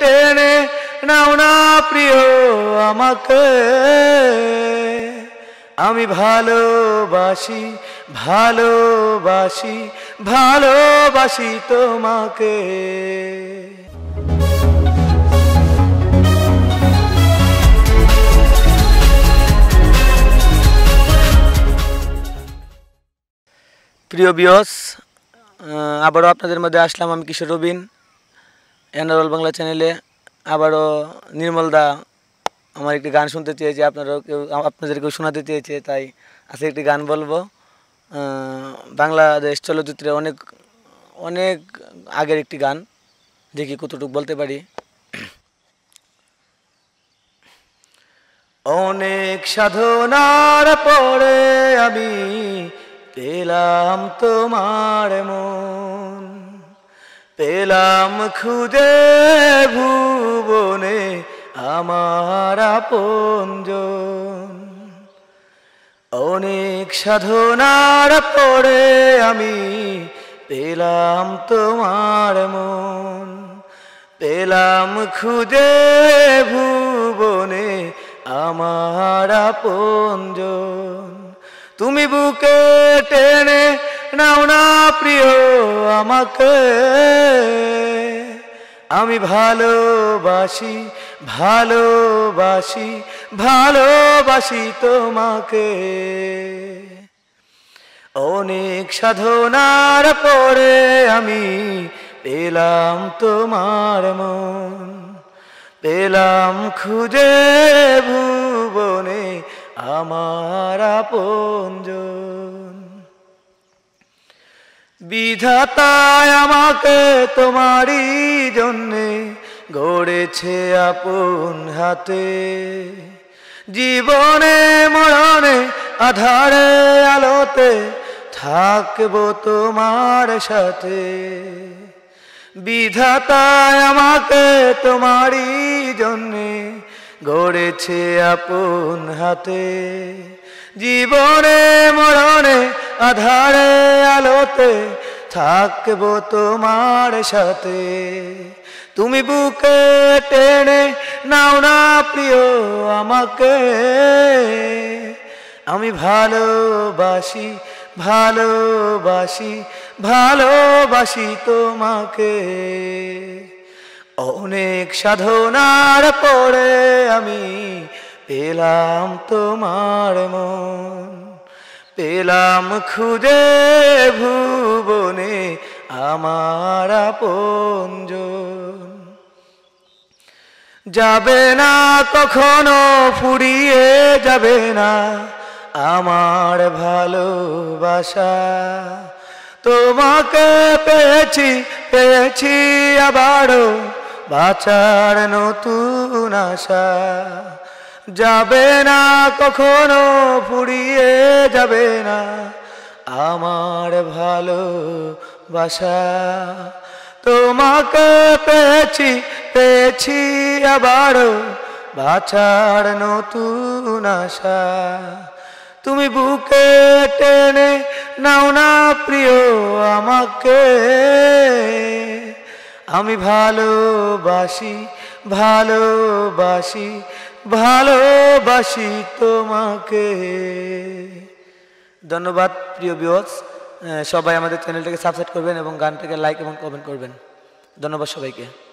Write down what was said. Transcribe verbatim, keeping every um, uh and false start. টেনে নাও না প্রিয় আমাকে, আমি ভালোবাসি ভালোবাসি ভালোবাসি তোমাকে। প্রিয় ভিউয়ার্স, আবারও আপনাদের মধ্যে আসলাম। আমি কিশোর রবিন, এনআর অল বাংলা চ্যানেলে। আবারও নির্মল দা আমার একটি গান শুনতে চেয়েছে, আপনারাও কেউ আপনাদেরকেও শোনাতে চেয়েছে, তাই আজকে একটি গান বলবো। বাংলাদেশ চলচ্চিত্রে অনেক অনেক আগের একটি গান, দেখি কতটুকু বলতে পারি। অনেক সাধনার পরে আমি পেলাম তোমার মন, পেলাম খুদে ভুবনে আমার আপনজন। অনেক সাধনার পরে আমি পেলাম তোমার মন, পেলাম খুদে ভুবনে আমার আপনজন। তুমি বুকে টেনে নাও না প্রিয় আমাকে, আমি ভালোবাসি ভালোবাসি ভালোবাসি তোমাকে। অনেক সাধনার পরে আমি পেলাম তোমার মন, পেলাম খুঁজে ভুবনে আমার আপনজন। বিধাতায় আমাকে তোমারই জন্যে গড়েছে আপন হাতে, জীবনে মরণে আধারে আলোতে থাকবো তোমার সাথে। বিধাতায় আমাকে তোমারই জন্যে গড়েছে আপন হাতে, জীবনে মরণে আধারে আলোতে থাকবো তোমার সাথে। তুমি বুকে টেনে নাও না প্রিয় আমাকে, আমি ভালোবাসি ভালোবাসি ভালোবাসি তোমাকে। অনেক সাধনার পরে আমি পেলাম তোমার মন, পেলাম খুদে ভুবনে আমার আপনজন। যাবে না কখনো ফুরিয়ে, যাবে না আমার ভালোবাসা। তোমাকে পেয়েছি পেয়েছি আবারও বাঁচার নতুন আশা। যাবে না কখনো ফুরিয়ে, যাবে না আমার ভালোবাসা। তোমাকে পেয়েছি পেয়েছি আবারও বাঁচার নতুন আশা। তুমি বুকে টেনে নাও না প্রিয় আমাকে, আমি ভালোবাসি ভালোবাসি ভালোবাসি তোমাকে। ধন্যবাদ প্রিয় ভিউয়ার্স, সবাই আমাদের চ্যানেলটাকে সাবস্ক্রাইব করবেন এবং গানটাকে লাইক এবং কমেন্ট করবেন। ধন্যবাদ সবাইকে।